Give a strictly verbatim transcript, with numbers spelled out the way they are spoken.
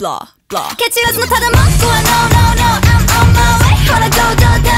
blah blah.